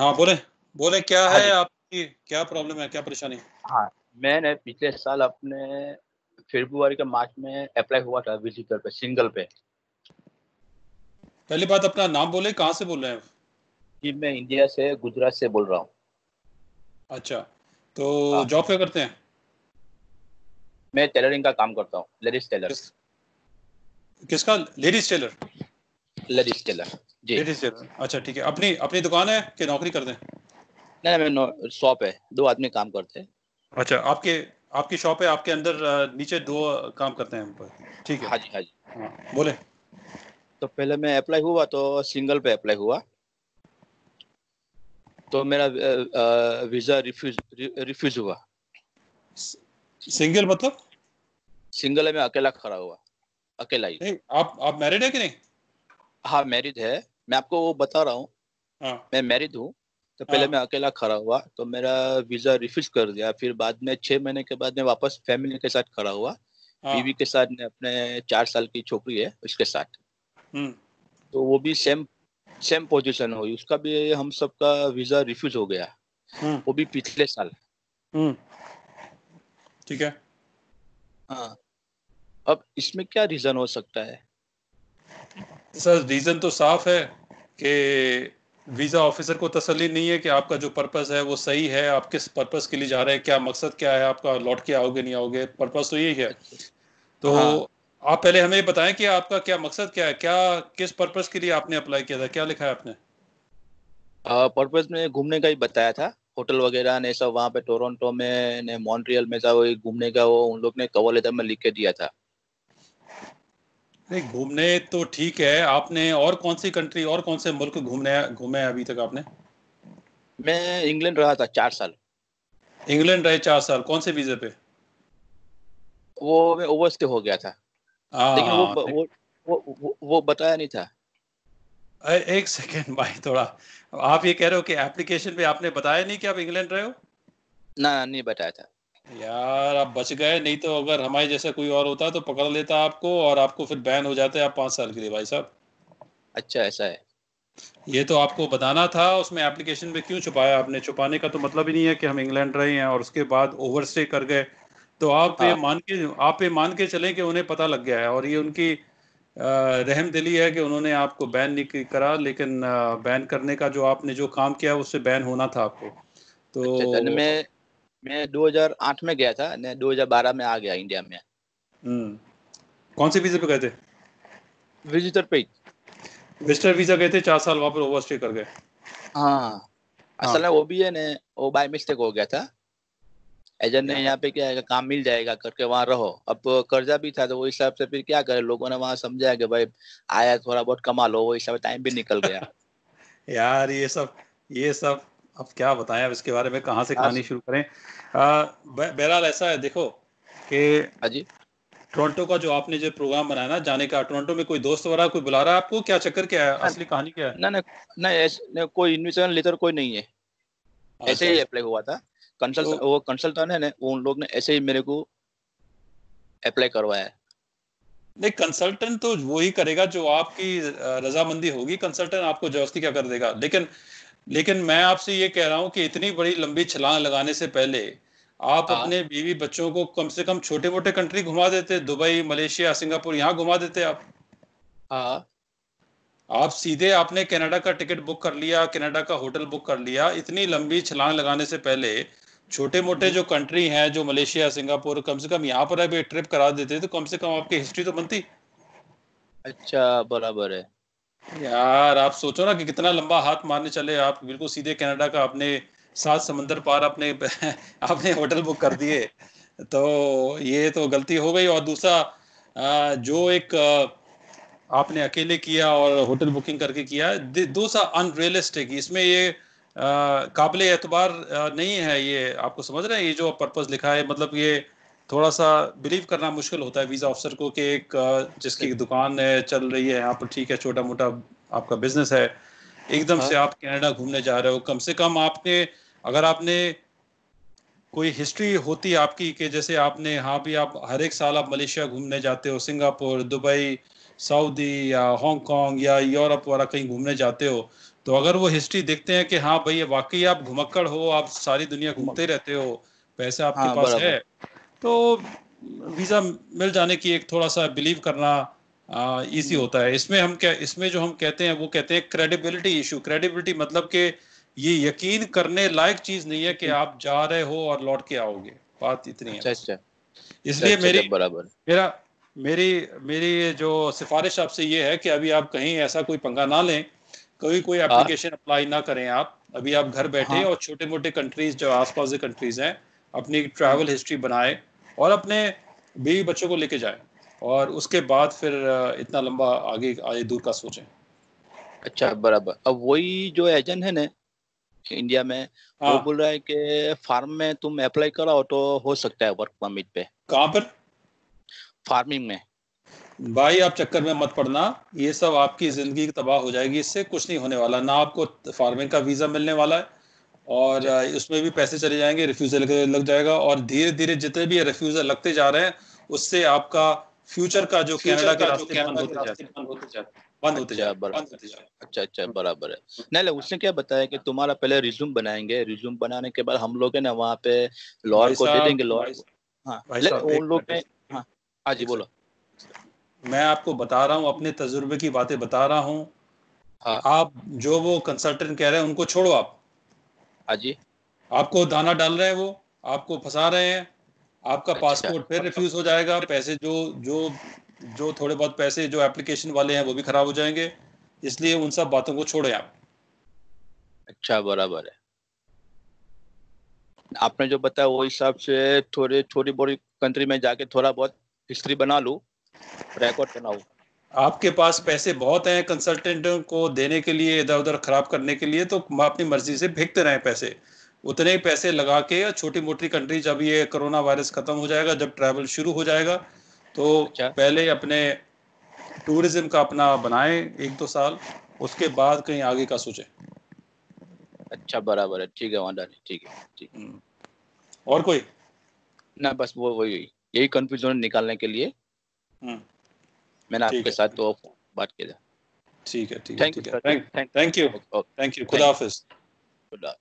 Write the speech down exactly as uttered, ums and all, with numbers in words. हाँ बोले बोले क्या है आपकी, क्या प्रॉब्लम है, क्या परेशानी? हाँ मैंने पिछले साल अपने फरवरी के मार्च में अप्लाई हुआ था विजिटर पे, सिंगल पे। पहली बात अपना नाम बोले, कहाँ से बोल रहे हैं? जी मैं इंडिया से, गुजरात से बोल रहा हूँ। अच्छा, तो जॉब क्या करते हैं? मैं टेलरिंग का काम करता हूँ, लेडीज टेलर। किस, किसका? Ladies tailor. लेडीज टेलर जी, लेडीज टेलर। अच्छा ठीक है। अपनी अपनी दुकान है कि नौकरी करते हैं? नहीं नहीं, मैं शॉप है, दो आदमी काम करते हैं। अच्छा, आपके आपकी शॉप है, आपके अंदर नीचे दो काम करते हैं, ठीक है। हाँ जी हाँ जी हाँ, बोले। तो पहले मैं अप्लाई हुआ तो सिंगल पे अप्लाई हुआ, तो मेरा वीजा रिफ्यूज रिफ्यूज हुआ। सिंगल मतलब? सिंगल है, मैं अकेला खड़ा हुआ, अकेला ही। नहीं, आप आप मैरिड है कि नहीं? हाँ मैरिड है, मैं आपको वो बता रहा हूँ। हाँ। मैं मैरिड हूँ, तो पहले मैं अकेला खड़ा हुआ, तो मेरा वीजा रिफ्यूज कर दिया। फिर बाद में छह महीने के बाद मैं वापस फैमिली के साथ खड़ा हुआ, बीवी के साथ, ने अपने चार साल की छोकरी है उसके साथ। तो वो भी सेम सेम पोजीशन हुई, उसका भी हम सबका वीजा रिफ्यूज हो गया, वो भी पिछले साल। ठीक है। हाँ, अब इसमें क्या रीजन हो सकता है सर? रीजन तो साफ है कि वीजा ऑफिसर को तसल्ली नहीं है कि आपका जो पर्पस है वो सही है, आप किस पर्पस के लिए जा रहे हैं, क्या मकसद क्या है आपका, लौट के आओगे नहीं आओगे, पर्पस तो यही है। तो हाँ। आप पहले हमें बताएं कि आपका क्या मकसद क्या है, क्या किस पर्पस के लिए आपने अप्लाई किया था, क्या लिखा है आपने? पर्पस में घूमने का ही बताया था, होटल वगैरह ने सब, वहाँ पे टोरंटो में ने मॉन्ट्रियल में था, वो घूमने का वो उन लोग ने कवर लेटर में लिख के दिया था। नहीं, घूमने तो ठीक है, आपने और कौन सी कंट्री और कौन से मुल्क घूमने घूमे अभी तक आपने? मैं इंग्लैंड रहा था चार साल। इंग्लैंड रहे चार साल, कौन से वीजे पे? वो मैं ओवरस्टे हो गया था। आ, लेकिन वो, वो, वो, वो, वो, वो बताया नहीं था। एक सेकेंड भाई, थोड़ा आप ये कह रहे हो कि एप्लीकेशन पे आपने बताया नहीं कि आप इंग्लैंड रहे हो? ना नहीं बताया था यार, आप बच गए, नहीं तो अगर हमारे जैसा कोई और होता तो पकड़ लेता आपको, और आपको फिर बैन हो जाते आप पाँच साल के लिए भाई साहब। अच्छा ऐसा है, ये तो आपको बताना था, उसमें एप्लीकेशन में क्यों छुपाया आपने? छुपाने का तो मतलब ही नहीं है कि हम इंग्लैंड रहे हैं और उसके बाद ओवरस्टे कर गए, तो आप ये मान के आप ये मान के चले कि उन्हें पता लग गया है, और ये उनकी रहम दिली है कि उन्होंने आपको बैन नहीं करा, लेकिन बैन करने का जो आपने जो काम किया उससे बैन होना था आपको। तो मैं मैं दो हज़ार आठ में गया था, मैं दो हज़ार बारह में आ गया इंडिया में। हम्म, कौन से वीजा पे गए थे? विजिटर पे, विजिटर वीजा गए थे, चार साल वहाँ पर ओवरस्टे कर गए। हाँ असल में वो भी है ना, वो बाय मिस्टेक हो गया था, एजेंट ने यहाँ पे क्या है काम मिल जाएगा करके वहाँ रहो, अब कर्जा भी था, तो वो हिसाब से फिर क्या करे, लोगों ने वहाँ समझाया कि भाई आया थोड़ा बहुत कमा लो, वो हिसाब से टाइम भी निकल गया। यार ये सब ये सब अब क्या बताएं, अब इसके बारे में कहाँ से कहानी शुरू करें। बहरहाल ऐसा है, देखो कि टोरंटो का जो आपने जो प्रोग्राम बनाया ना जाने का, टोरंटो में कोई दोस्त वगैरह कोई बुला रहा है आपको? क्या चक्कर क्या है, असली कहानी क्या है? ना ना ना, कोई इन्विटेशन लेटर कोई नहीं है, ऐसे ही अप्लाई हुआ था। कंसल्ट वो कंसल्टेंट है ना, उन लोग ने ऐसे ही मेरे को अप्लाई करवाया। नहीं, कंसल्टेंट तो वो ही करेगा जो आपकी रजामंदी होगी, कंसल्टेंट आपको जबरदस्ती क्या कर देगा। लेकिन लेकिन मैं आपसे ये कह रहा हूँ कि इतनी बड़ी लंबी छलांग लगाने से पहले आप अपने बीवी बच्चों को कम से कम छोटे मोटे कंट्री घुमा देते, दुबई, मलेशिया, सिंगापुर, यहाँ घुमा देते आप। हाँ, आप सीधे आपने कनाडा का टिकट बुक कर लिया, कनाडा का होटल बुक कर लिया। इतनी लंबी छलांग लगाने से पहले छोटे मोटे जो कंट्री हैं, जो मलेशिया, सिंगापुर, कम से कम यहाँ पर अभी ट्रिप करा देते तो कम से कम आपकी हिस्ट्री तो बनती। अच्छा बराबर है यार, आप सोचो ना कि कितना लंबा हाथ मारने चले आप, बिल्कुल सीधे कनाडा का अपने सात समंदर पार अपने आपने होटल बुक कर दिए, तो ये तो गलती हो गई। और दूसरा जो एक आपने अकेले किया और होटल बुकिंग करके किया, दो सा अनरियलिस्टिक, इसमें ये काबिल एतबार नहीं है, ये आपको समझ रहे हैं, ये जो पर्पस लिखा है, मतलब ये थोड़ा सा बिलीव करना मुश्किल होता है वीज़ा ऑफिसर को कि एक जिसकी दुकान है चल रही है यहाँ पर, ठीक है छोटा मोटा आपका बिजनेस है, एकदम से आप कनाडा घूमने जा रहे हो। कम से कम आपने, अगर आपने कोई हिस्ट्री होती आपकी कि जैसे आपने, हाँ भी आप हर एक साल आप मलेशिया घूमने जाते हो, सिंगापुर, दुबई, सऊदी या हांगकॉन्ग या यूरोप वगैरह कहीं घूमने जाते हो, तो अगर वो हिस्ट्री देखते हैं कि हाँ भाई ये वाकई आप घुमक्कड़ हो, आप सारी दुनिया घूमते रहते हो, पैसा आपके हाँ, पास है, तो वीज़ा मिल जाने की एक थोड़ा सा बिलीव करना आ, इसी होता है। इसमें हम क्या, इसमें जो हम कहते हैं वो कहते हैं क्रेडिबिलिटी इशू। क्रेडिबिलिटी मतलब कि ये यकीन करने लायक चीज़ नहीं है कि आप जा रहे हो और लौट के आओगे, बात इतनी है। अच्छा, इसलिए मेरी मेरा मेरी मेरी जो सिफारिश आपसे ये है कि अभी आप कहीं ऐसा कोई पंगा ना लें, कोई कोई एप्लीकेशन अप्लाई ना करें आप, अभी आप घर बैठे हाँ। और छोटे मोटे कंट्रीज जो आसपास के कंट्रीज हैं, अपनी ट्रैवल हिस्ट्री बनाएं और अपने बीवी बच्चों को लेके जाएं, और उसके बाद फिर इतना लंबा आगे आगे दूर का सोचें। अच्छा बराबर। अब वही जो एजेंट है ना इंडिया में हाँ। वो बोल रहा है कि फार्म में तुम अप्लाई कराओ तो हो सकता है वर्क परमिट पे। कहाँ पर? फार्मिंग में। भाई आप चक्कर में मत पड़ना, ये सब आपकी ज़िंदगी तबाह हो जाएगी, इससे कुछ नहीं होने वाला। ना आपको फार्मिंग का वीज़ा मिलने वाला है और उसमें भी पैसे चले जाएंगे, रिफ्यूज़ल लग जाएगा, और धीरे धीरे जितने भी रिफ्यूज़ल लगते जा रहे हैं उससे आपका फ्यूचर का जो कैनेडा के रास्ते बंद होते जा बंद होते जा अच्छा अच्छा बराबर है। नहीं, उसने क्या बताया कि तुम्हारा पहले रिज्यूम बनाएंगे, रिज्यूम बनाने के बाद हम लोग है ना वहाँ पे लॉयर को दे देंगे। लॉयर हाँ हाँ जी बोलो। मैं आपको बता रहा हूँ, अपने तजुर्बे की बातें बता रहा हूँ हाँ। आप जो वो कंसल्टेंट कह रहे हैं उनको छोड़ो आप जी, आपको दाना डाल रहे हैं, वो आपको फंसा रहे हैं। आपका अच्छा। पासपोर्ट फिर रिफ्यूज हो जाएगा, पैसे जो जो जो थोड़े बहुत पैसे जो एप्लीकेशन वाले हैं वो भी खराब हो जाएंगे, इसलिए उन सब बातों को छोड़ें आप। अच्छा बराबर है, आपने जो बताया वो हिसाब से थोड़े थोड़ी बड़ी कंट्री में जाके थोड़ा बहुत हिस्ट्री बना लूँ, रिकॉर्ड बनाओ। आपके पास पैसे बहुत हैं कंसल्टेंटों को देने के लिए, इधर उधर खराब करने के लिए, तो अपनी मर्जी से फेंकते रहें पैसे, उतने ही पैसे लगा के। छोटी मोटी कंट्री, जब ये कोरोना वायरस खत्म हो जाएगा, जब ट्रैवल शुरू हो जाएगा, तो अच्छा। पहले अपने टूरिज्म का अपना बनाएं एक दो साल, उसके बाद कहीं आगे का सोचें। अच्छा बराबर है, ठीक है वांडर, ठीक है ठीक है। और कोई ना, बस वो वही यही कंफ्यूजन निकालने के लिए मैंने आपके साथ तो बात किया। ठीक है ठीक है, थैंक यू थैंक यू, खुदा हाफिज़।